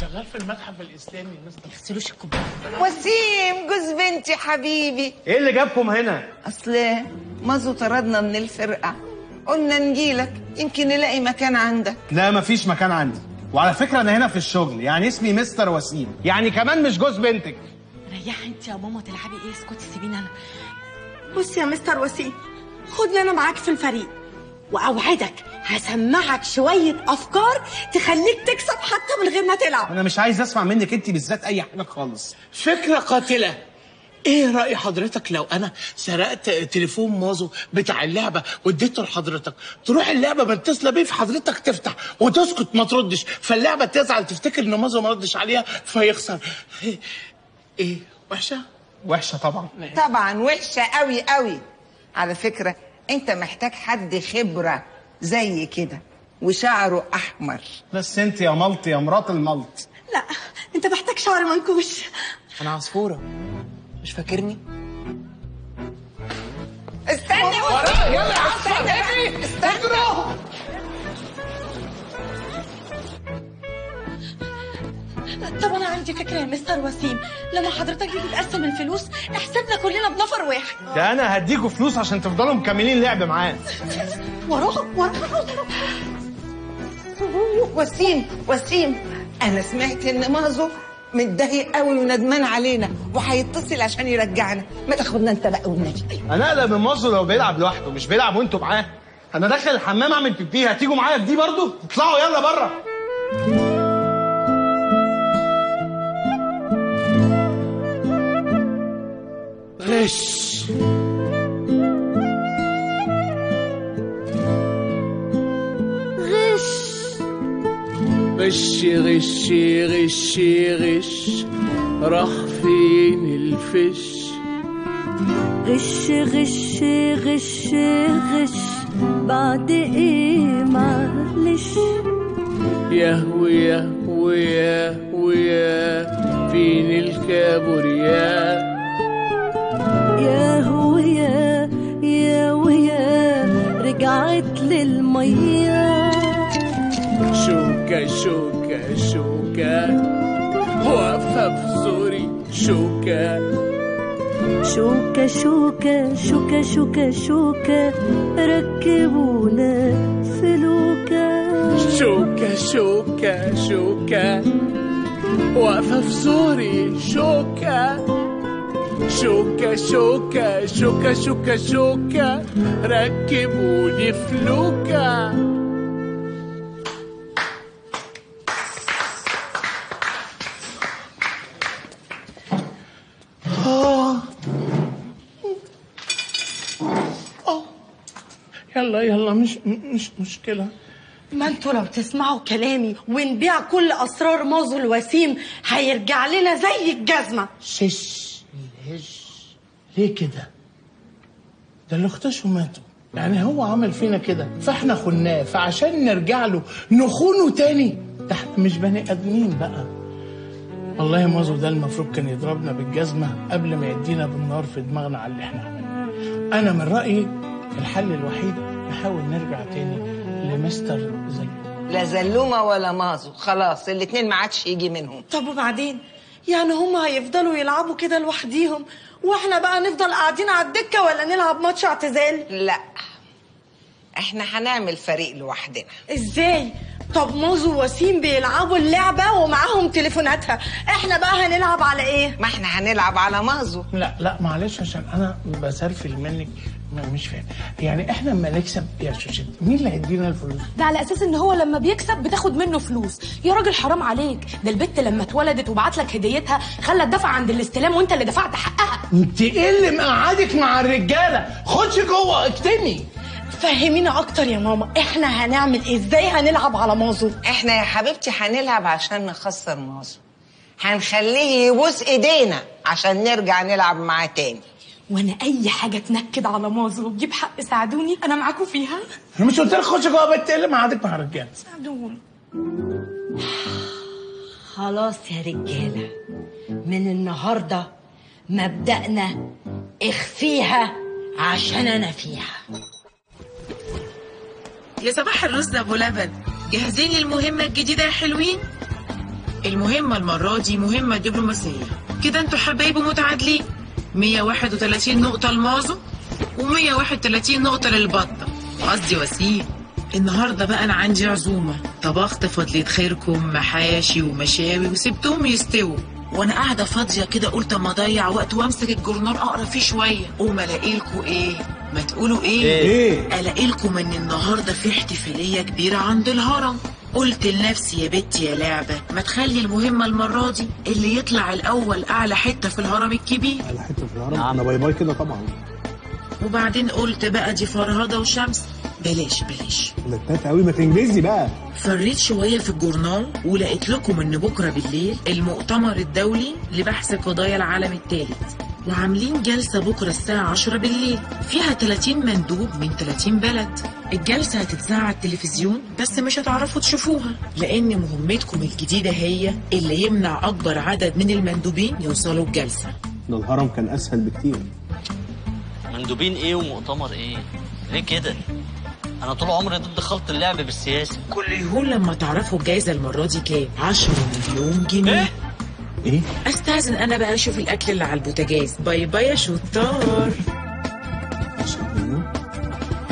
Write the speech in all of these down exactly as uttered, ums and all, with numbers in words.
شغال في المتحف الاسلامي يا مستر. ما تغسلوش الكوبايه. وسيم جوز بنتي حبيبي، ايه اللي جابكم هنا؟ اصل مازو طردنا من الفرقه، قلنا نجيلك يمكن نلاقي مكان عندك. لا مفيش مكان عندي، وعلى فكره انا هنا في الشغل، يعني اسمي مستر وسيم، يعني كمان مش جوز بنتك. ريحي انت يا ماما، تلعبي ايه؟ اسكتي سيبيني انا. بص يا مستر وسيم، خدني انا معاك في الفريق، واوعدك هسمعك شويه افكار تخليك تكسب حتى من غير ما تلعب. انا مش عايز اسمع منك انت بالذات اي حاجه خالص. فكره قاتله. ايه راي حضرتك لو انا سرقت تليفون مازو بتاع اللعبه واديته لحضرتك، تروح اللعبه متصله بيه في حضرتك، تفتح وتسكت ما تردش، فاللعبه تزعل تفتكر ان مازو ما ردش عليها فيخسر. ايه وحشه؟ وحشه طبعا، طبعا وحشه قوي قوي. على فكره انت محتاج حد خبره زي كده وشعره احمر. بس انت يا ملطي، يا مرات الملط. لا انت محتاج شعر منكوش. انا عصفوره، مش فاكرني؟ استني ورايا، يلا يا عصفوره اجري. استنوا طب انا عندي فكره يا مستر وسيم، لما حضرتك تيجي تقسم الفلوس احسبنا كلنا بنفر واحد. ده انا هديكوا فلوس عشان تفضلوا مكملين لعب معايا. وراهم وراهم. وسيم وسيم، انا سمعت ان مازو متضايق قوي وندمان علينا وهيتصل عشان يرجعنا، ما تاخدنا انت بقى والنبي. انا اقلق من مازو لو بيلعب لوحده، مش بيلعب وانتوا معاه. انا داخل الحمام اعمل بيبي، هتيجوا معايا في دي برضه؟ اطلعوا يلا بره. غش. غش غش غش غش غش، راح فين الفش؟ غش غش غش غش، بعد ايه معلش؟ يهوي يهوي يهوي فين الكابوريا؟ يا هويا يا ويا رجعت للميه. شوكة شوكة شوكة واقفة في زوري. شوكة شوكة شوكة شوكة شوكة شوكة ركبونا فلوكة. شوكة شوكة شوكة واقفة في زوري. شوكة شوكة شوكة شوكة شوكة شوكة ركبوني فلوكة. آه آه يلا يلا، مش مش مشكلة. ما انتوا لو تسمعوا كلامي ونبيع كل أسرار مازو الوسيم هيرجع لنا زي الجزمة. شش ليه كده؟ ده اللي اختشوا ماتوا، يعني هو عمل فينا كده فاحنا خناه، فعشان نرجع له نخونه تاني؟ ده احنا مش بني ادمين بقى. والله مازو ده المفروض كان يضربنا بالجزمه قبل ما يدينا بالنار في دماغنا على اللي احنا عملناه. انا من رايي الحل الوحيد نحاول نرجع تاني لمستر زلومه. لا زلومه ولا مازو، خلاص الاتنين ما عادش يجي منهم. طب وبعدين؟ يعني هما هيفضلوا يلعبوا كده لوحديهم واحنا بقى نفضل قاعدين على الدكه ولا نلعب ماتش اعتزال؟ لا احنا هنعمل فريق لوحدنا. ازاي؟ طب مازو ووسيم بيلعبوا اللعبه ومعاهم تليفوناتها، احنا بقى هنلعب على ايه؟ ما احنا هنلعب على مازو. لا لا معلش، عشان انا بسرفل منك مش فاهم، يعني احنا لما نكسب يا شوشت مين اللي هيدينا الفلوس؟ ده على اساس ان هو لما بيكسب بتاخد منه فلوس. يا راجل حرام عليك، ده البت لما اتولدت وبعت لك هديتها خلت دفع عند الاستلام وانت اللي دفعت حقها. انت ايه اللي مقعدك مع الرجاله؟ خدش جوه اكتمي. فهمينا اكتر يا ماما، احنا هنعمل ازاي؟ هنلعب على مازو. احنا يا حبيبتي هنلعب عشان نخسر مازو، هنخليه يبوس ايدينا عشان نرجع نلعب معاه تاني. وانا اي حاجه تنكد على مازو وتجيب حق ساعدوني، انا معاكم فيها. انا مش قلت لك خشي جوه بيت اللي معادك مع الرجاله؟ ساعدوني. خلاص يا رجاله، من النهارده مبدأنا اخفيها عشان انا فيها. يا صباح الرز ابو لبن، جاهزين للمهمه الجديده يا حلوين؟ المهمة المرة دي مهمة دبلوماسية. كده انتوا حبايب متعادلين، مية وواحد وتلاتين نقطة لمازو ومية وواحد وتلاتين نقطة للبطة، قصدي وسيم. النهاردة بقى أنا عندي عزومة، طبخت فضلة خيركم محاشي ومشاوي وسبتهم يستووا، وأنا قاعدة فاضية كده قلت أما أضيع وقت وأمسك الجورنال أقرأ فيه شوية، وما ألاقيلكوا إيه؟ ما تقولوا إيه؟ إيه؟ ألاقيلكوا إن النهاردة في احتفالية كبيرة عند الهرم. قلت لنفسي يا بنتي يا لعبة ما تخلي المهمة المرة دي اللي يطلع الأول أعلى حتة في الهرم الكبير. أعلى حتة في الهرم؟ أنا باي باي كده طبعًا. وبعدين قلت بقى دي فرهدة وشمس، بلاش بلاش لطاف قوي، ما تنجزي بقى. فريت شويه في الجورنال ولقيت لكم ان بكره بالليل المؤتمر الدولي لبحث قضايا العالم الثالث، وعاملين جلسه بكره الساعه عشرة بالليل فيها تلاتين مندوب من تلاتين بلد. الجلسه هتتذاع على التلفزيون بس مش هتعرفوا تشوفوها، لان مهمتكم الجديده هي اللي يمنع اكبر عدد من المندوبين يوصلوا الجلسه. ده الهرم كان اسهل بكتير. مندوبين ايه ومؤتمر ايه؟ ليه كده؟ أنا طول عمري ضد خلط اللعب بالسياسة. كل يهون لما تعرفوا الجايزة المرة دي كام؟ عشرة مليون جنيه. إيه؟ إيه؟ أستأذن أنا بقى أشوف الأكل اللي على البوتاجاز، باي باي يا شطار. عشرة مليون؟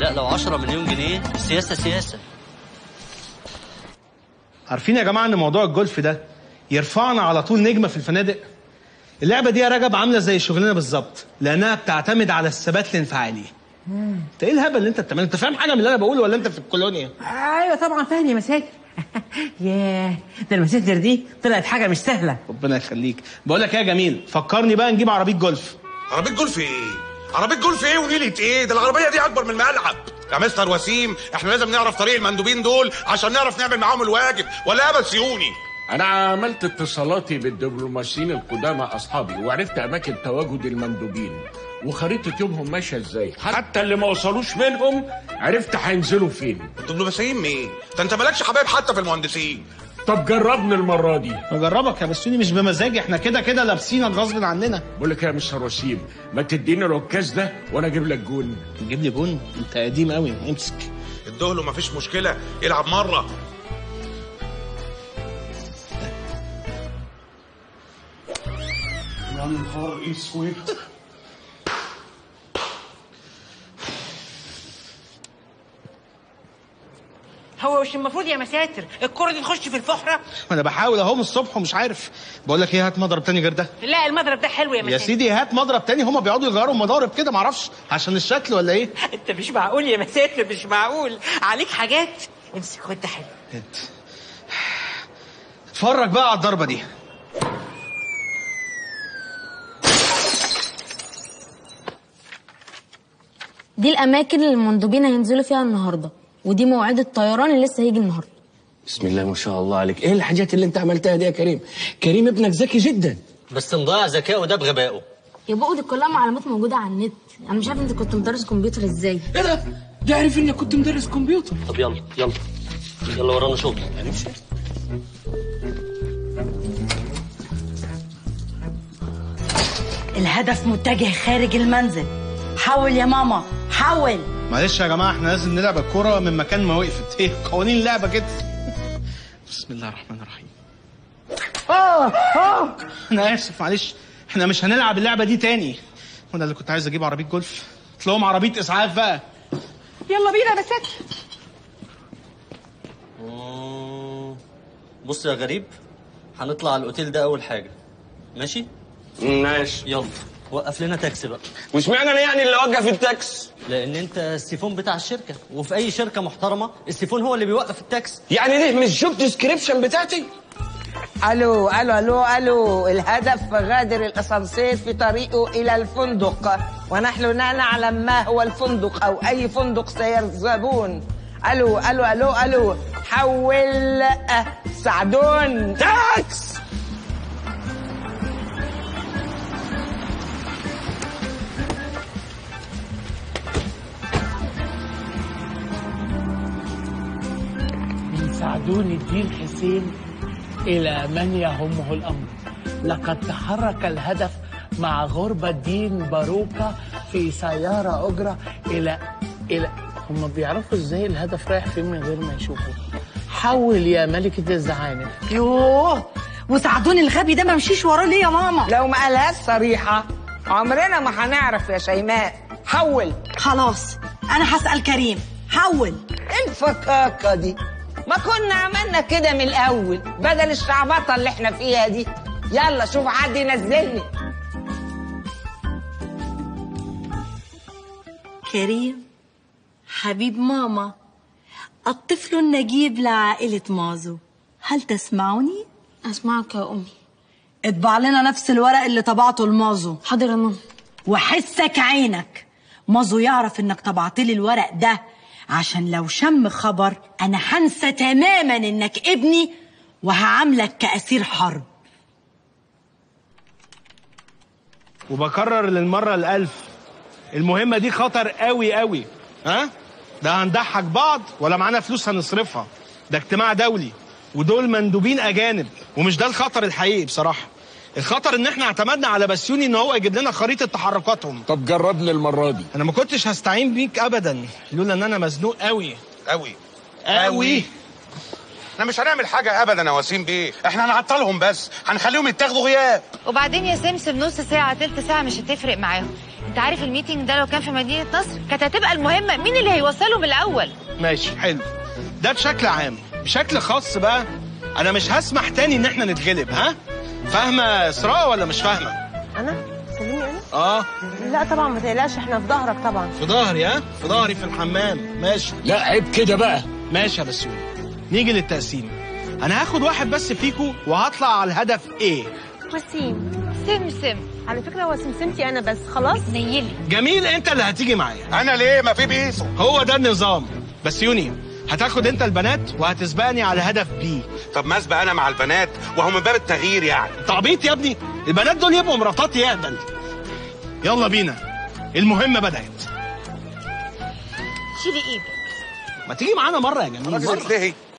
لا، لو عشرة مليون جنيه السياسة سياسة. عارفين يا جماعة إن موضوع الجولف ده يرفعنا على طول نجمة في الفنادق؟ اللعبة دي يا رجب عاملة زي شغلنا بالظبط، لأنها بتعتمد على الثبات الانفعالي. انت ايه الهبل اللي انت بتعمله؟ انت فاهم حاجه من اللي انا بقوله ولا انت في الكولونيا؟ ايوه طبعا فاهم يا مساجر. ياه ده المساجر دي طلعت حاجه مش سهله. ربنا يخليك. بقول لك ايه يا جميل، فكرني بقى نجيب عربيه جولف. عربيه جولف ايه؟ عربيه جولف ايه ونيله ايه؟ ده العربيه دي اكبر من الملعب يا مستر وسيم. احنا لازم نعرف طريق المندوبين دول عشان نعرف نعمل معاهم الواجب، ولا يا بسيوني؟ أنا عملت اتصالاتي بالدبلوماسيين القدامى أصحابي وعرفت أماكن تواجد المندوبين وخريطة يومهم ماشية إزاي، حتى اللي ما وصلوش منهم عرفت هينزلوا فين. الدبلوماسيين مين؟ ده أنت مالكش حبايب حتى في المهندسين. طب جربني المرة دي. أجربك يا بسوني مش بمزاجي، إحنا كده كده لابسينك غصب عننا. بقول لك إيه يا مستر وسيم، ما تديني العكاز ده وأنا أجيب لك جون. تجيب لي جون؟ أنت قديم أوي، امسك. الدهله مفيش مشكلة، العب مرة. يا نهار اسود. هو مش المفروض يا مساتر الكرة دي تخش في الفحرة؟ انا بحاول اهو من الصبح ومش عارف. بقول لك ايه، هات مضرب تاني غير ده. لا المضرب ده حلو يا مساتر. يا سيدي هات مضرب تاني، هما بيقعدوا يغيروا المضارب كده معرفش عشان الشكل ولا ايه. انت مش معقول يا مساتر، مش معقول عليك حاجات. امسك وانت حلو. انت اتفرج بقى على الضربة دي. دي الأماكن اللي المندوبين هينزلوا فيها النهارده، ودي مواعيد الطيران اللي لسه هيجي النهارده. بسم الله ما شاء الله عليك، إيه الحاجات اللي أنت عملتها دي يا كريم؟ كريم ابنك ذكي جدا. بس مضيع ذكائه ده بغبائه. يا بقى دي كلها معلومات موجودة على النت، أنا مش عارف أنت كنت مدرس كمبيوتر إزاي. إيه ده؟ ده عرف إنك كنت مدرس كمبيوتر. طب يلا يلا يلا ورانا شغل. هنمشي. الهدف متجه خارج المنزل. حاول يا ماما حاول. معلش يا جماعه احنا لازم نلعب الكوره من مكان ما وقفت، ايه قوانين اللعبه كده. بسم الله الرحمن الرحيم. اه اه انا اسف معلش، احنا مش هنلعب اللعبه دي تاني. وانا اللي كنت عايز اجيب عربيه جولف طلعهم عربيه اسعاف بقى. يلا بينا يا ست. بص يا غريب، هنطلع على الاوتيل ده اول حاجه، ماشي؟ ماشي. يلا وقف لنا تاكسي بقى. واشمعنى انا يعني اللي اوقف التاكسي؟ لان انت السيفون بتاع الشركه، وفي اي شركه محترمه السيفون هو اللي بيوقف التاكسي. يعني ليه مش شفت ديسكريبشن بتاعتي؟ الو الو الو الو، الهدف غادر الاسانسير في طريقه الى الفندق، ونحن لا نعلم ما هو الفندق او اي فندق سيرغبون. الو الو الو الو، حول ساعدون تاكس. سعدون الدين حسين إلى من يهمه الأمر، لقد تحرك الهدف مع غربة الدين باروكة في سيارة أجرة إلى إلى. هم بيعرفوا إزاي الهدف رايح فين من غير ما يشوفوا؟ حول يا ملكة الزعانف. يوه وسعدون الغبي ده ما مشيش وراه ليه يا ماما؟ لو ما قالهاش صريحه عمرنا ما هنعرف يا شيماء. حول. خلاص انا هسال كريم. حول. ايه الفكاكه دي؟ ما كنا عملنا كده من الاول بدل الشعبطه اللي احنا فيها دي. يلا شوف حد ينزلني. كريم حبيب ماما، الطفل النجيب لعائلة مازو، هل تسمعني؟ أسمعك يا أمي. اطبع لنا نفس الورق اللي طبعته لمازو. حاضر يا ماما. وحسك عينك، مازو يعرف إنك طبعت لي الورق ده، عشان لو شم خبر أنا هنسى تماماً إنك ابني وهعاملك كأسير حرب. وبكرر للمرة الألف، المهمة دي خطر قوي قوي. ها؟ ده هنضحك بعض ولا معانا فلوس هنصرفها؟ ده اجتماع دولي ودول مندوبين اجانب، ومش ده الخطر الحقيقي بصراحه. الخطر ان احنا اعتمدنا على بسيوني ان هو يجيب لنا خريطه تحركاتهم. طب جربني المره دي. انا ما كنتش هستعين بيك ابدا لولا ان انا مزنوق قوي قوي قوي. احنا مش هنعمل حاجه ابدا يا وسيم بيه، احنا هنعطلهم بس، هنخليهم يتاخدوا غياب. وبعدين يا سمسم نص ساعه تلت ساعه مش هتفرق معاهم. انت عارف الميتنج ده لو كان في مدينه نصر كانت هتبقى المهمه مين اللي هيوصلهم الاول. ماشي حلو، ده بشكل عام. بشكل خاص بقى انا مش هسمح تاني ان احنا نتغلب. ها فاهمه اسراء ولا مش فاهمه؟ انا سلمي انا اه لا طبعا ما تقلقش، احنا في ظهرك طبعا. في ظهري؟ ها في ظهري في الحمام. ماشي. لا عيب كده بقى. ماشي يا بسيوني، نيجي للتقسيم. انا هاخد واحد بس فيكو وهطلع على الهدف. ايه؟ وسيم. سمسم. على فكره هو سمسمتي انا بس. خلاص نيلي. جميل، انت اللي هتيجي معايا. انا ليه؟ ما في بيسو. هو ده النظام. بسيوني هتاخد انت البنات وهتسبقني على هدف بي. طب ما اسبق انا مع البنات وهو من باب التغيير يعني. تعبيط يا ابني، البنات دول يبقوا مراتاتي يا اهبل. يلا بينا، المهمه بدات. شيلي ايدك. ما تيجي معانا مره يا جميل. خلاص